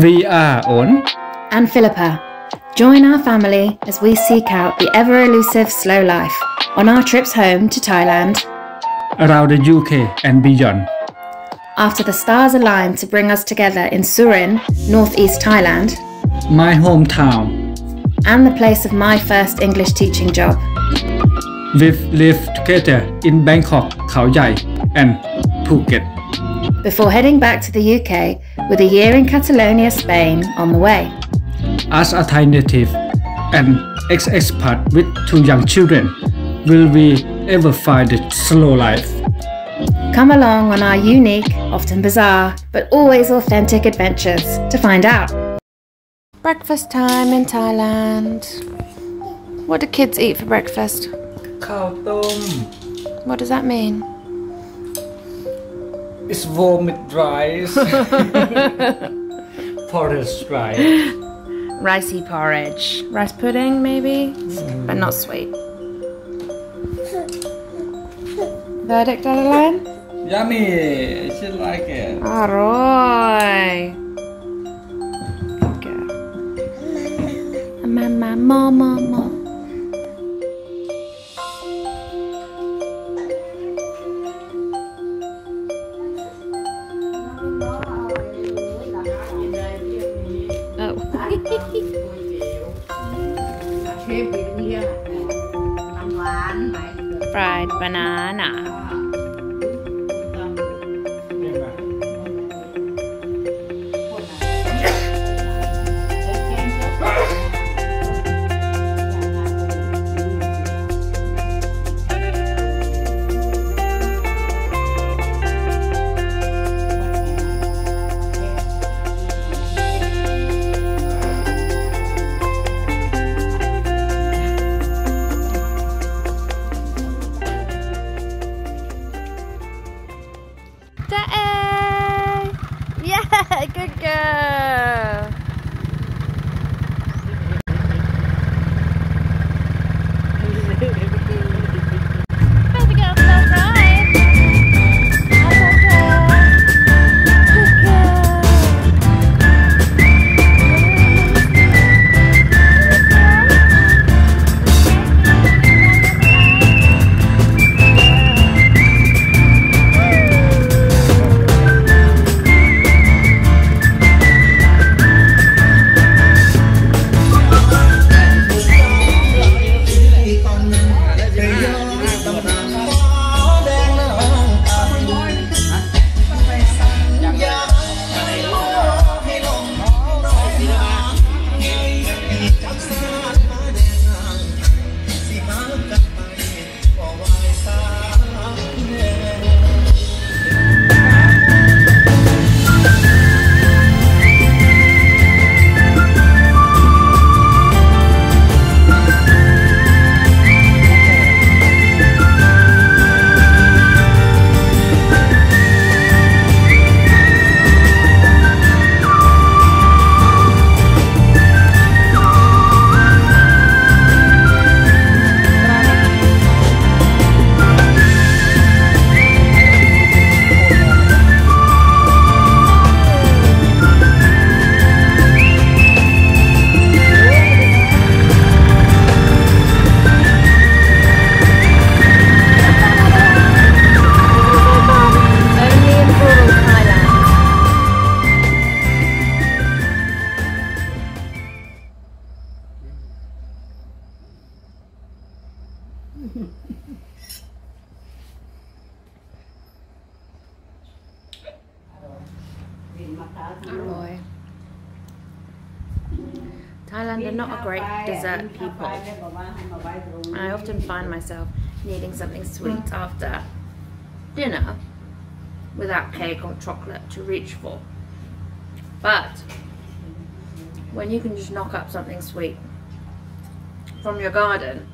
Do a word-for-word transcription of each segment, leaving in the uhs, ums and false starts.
We are On and Philippa. Join our family as we seek out the ever-elusive slow life on our trips home to Thailand, around the U K and beyond. After the stars aligned to bring us together in Surin, northeast Thailand, my hometown, and the place of my first English teaching job, we've lived together in Bangkok, Khao Jai and Phuket, before heading back to the U K with a year in Catalonia, Spain on the way. As a Thai native and ex-expat with two young children, will we ever find a slow life? Come along on our unique, often bizarre, but always authentic adventures to find out. Breakfast time in Thailand. What do kids eat for breakfast? Khao tom. What does that mean? It's warm with rice. Porridge rice. Ricey porridge. Rice pudding, maybe? Mm. But not sweet. Verdict, Adeline? Yummy! She like it. Alright. Good girl. Mama, mama, mama. Fried banana. Amoy. Thailand are not a great dessert people. I often find myself needing something sweet after dinner without cake or chocolate to reach for. But when you can just knock up something sweet from your garden,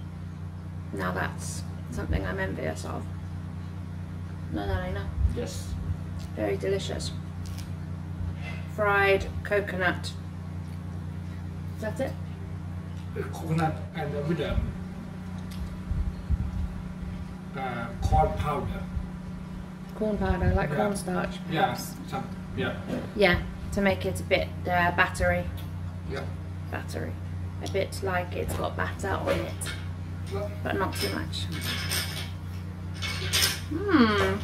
now that's something I'm envious of. No, no, no, no. Yes. Very delicious. Fried coconut. Is that it? Coconut and uh, with um, uh, corn powder. Corn powder, like yeah. cornstarch. Yes. Yeah. yeah. Yeah, to make it a bit uh, battery. Yeah. Battery. A bit like it's got batter on it, yeah. but not too much. Hmm.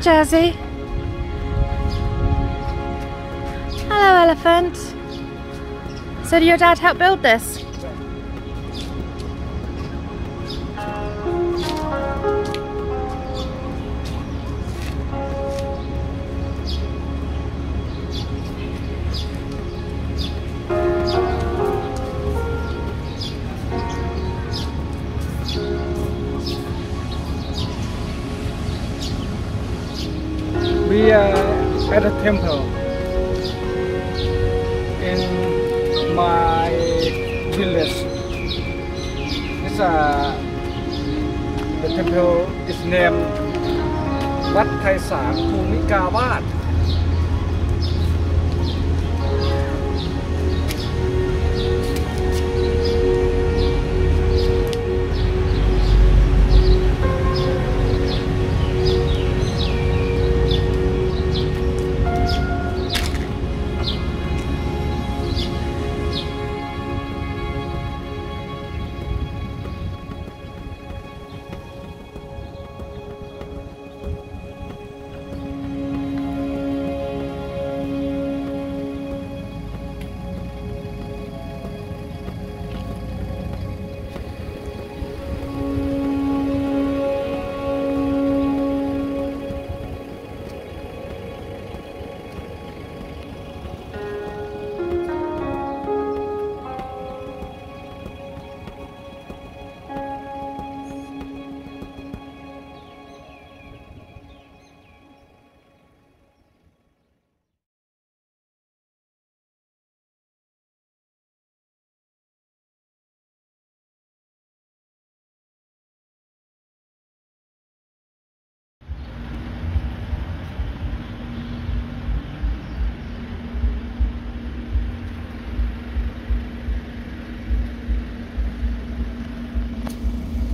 Jersey. Hello, elephant. So did your dad help build this? we are at a temple in my village. It's a, the temple is named Wat Thaisang Kumikawat.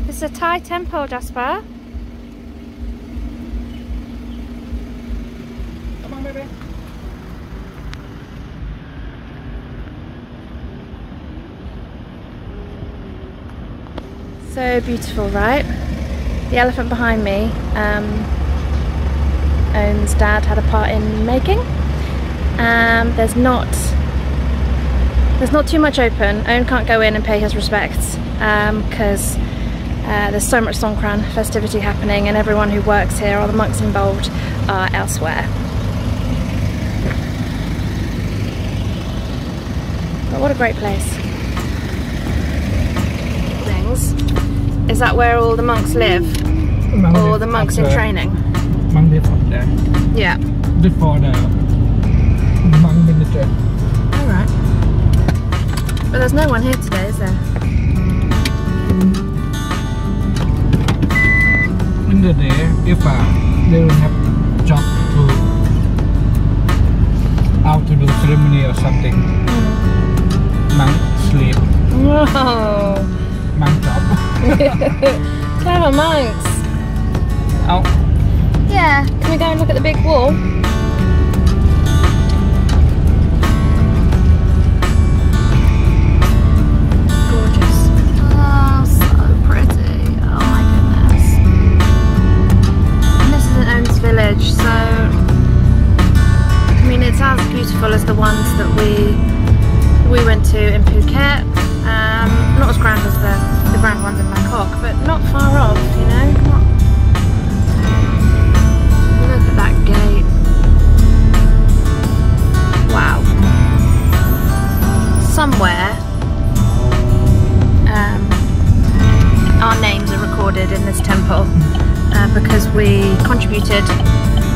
It's a Thai temple, Jasper. Come on, baby. So beautiful, right? The elephant behind me, um, Owen's dad had a part in making. Um, there's not, there's not too much open. Owen can't go in and pay his respects because. Um, Uh, there's so much Songkran festivity happening, and everyone who works here, all the monks involved, are elsewhere. But what a great place. Things. Is that where all the monks live? Monk or the monks in training? Monk live up there. Yeah. Before the monk minister. Alright. But there's no one here today, is there? In the day, if uh, they will have job to out to do ceremony or something, mm. Monk sleep. Whoa. Monk job. Clever monks. Out. Oh. Yeah. Can we go and look at the big wall? Village, so I mean it's as beautiful as the ones that we we went to in Phuket, um, not as grand as the, the grand ones in Bangkok, but not far off, you know. Not... Look at that gate. Wow. Somewhere um, our names are recorded in this temple. Uh, because we contributed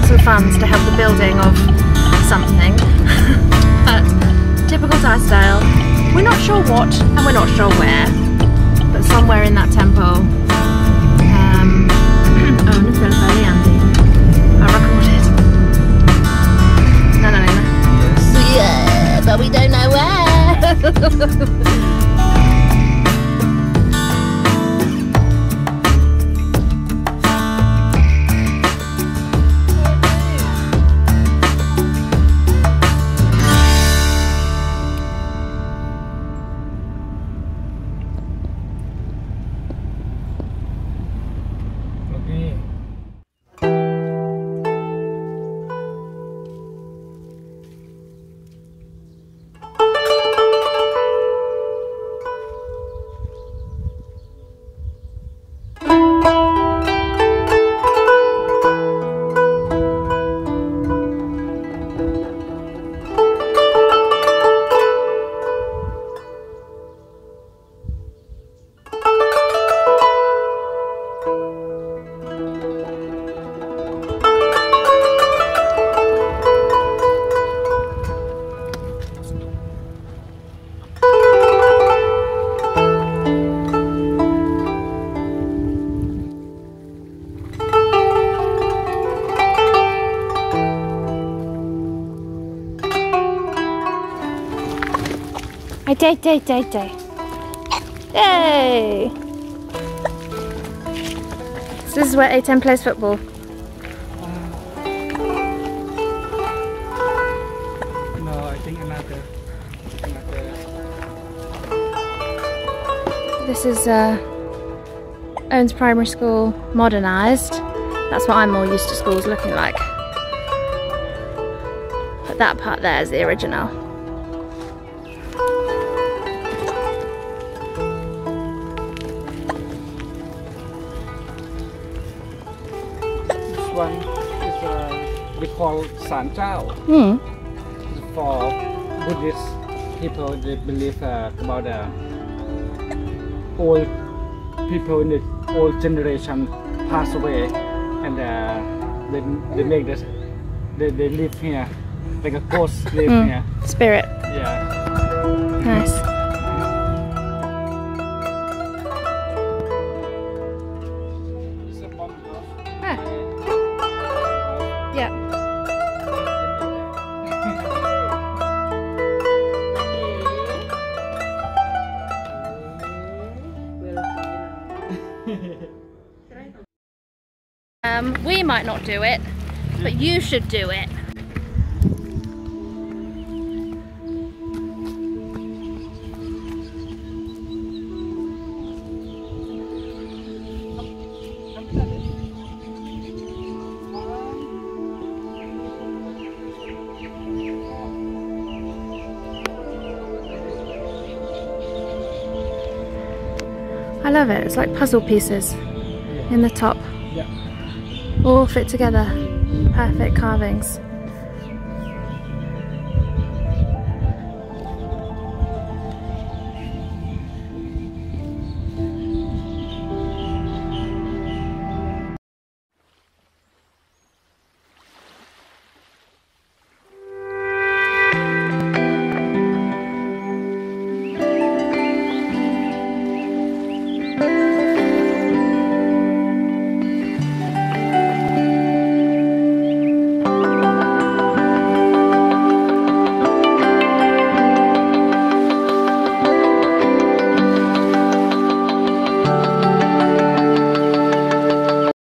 some funds to help the building of something. But typical Thai style, we're not sure what and we're not sure where, but somewhere in that temple, um, Owen and Philippa are recorded. No, no, no, no. Yeah, but we don't know where. Jai, Jai, Jai, Jai. Yay! So this is where A ten plays football. This is uh, Owens Primary School, modernised. That's what I'm more used to schools looking like. But that part there is the original. This one is uh, we call San Chao. Mm. It's for Buddhist people. They believe uh, about the old people in the old generation pass away, and uh, they, they make this, they, they live here, like a ghost live mm. here. Spirit. Yeah. Nice. It's a bomb glove. Ah. Yeah. Um, we might not do it, but you should do it. I love it. It's like puzzle pieces in the top. All fit together, perfect carvings.